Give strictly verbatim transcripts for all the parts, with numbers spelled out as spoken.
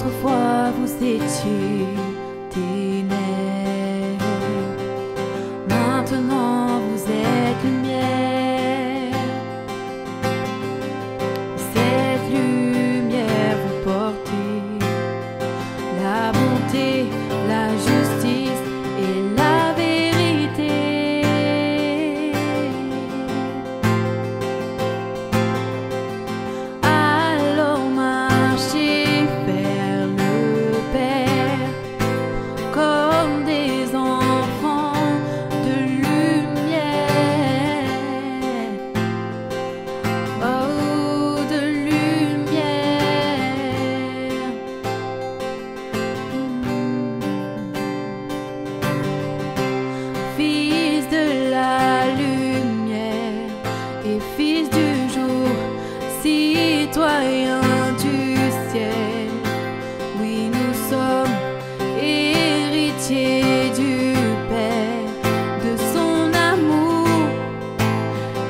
autrefois vous étiez ténèbres, maintenant vous êtes lumière. Cette lumière vous portez la bonté, la justice et la vérité. Alors marchez vers le Père comme des enfants de lumière. Oh, de lumière. Fils de la lumière et fils du jour, citoyen du ciel, oui, nous sommes héritiers du Père, de son amour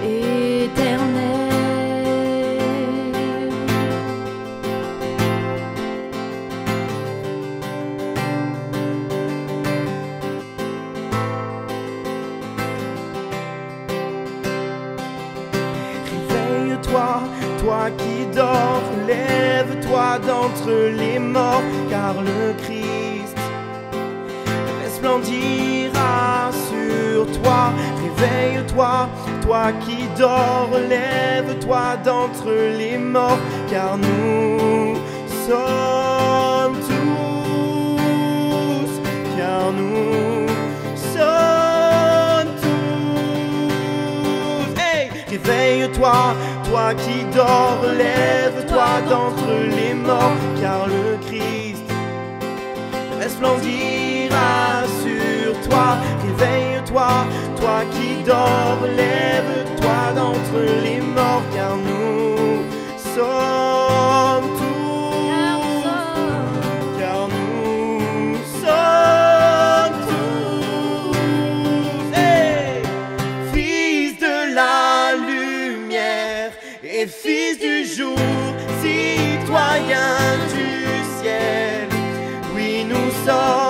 éternel. Réveille-toi, toi qui dors, lève-toi d'entre les morts, car le Christ resplendira sur toi. Réveille-toi, toi qui dors, lève-toi d'entre les morts, car nous sommes tous, car nous sommes tous. Hey, réveille-toi, toi qui dors, lève-toi d'entre les morts, car le Christ resplendira sur toi. Réveille-toi, toi qui dors, lève-toi d'entre les morts, car nous sommes tous, car nous sommes tous. Hey, fils de la lumière et fils du jour, citoyen du ciel, oui, nous sommes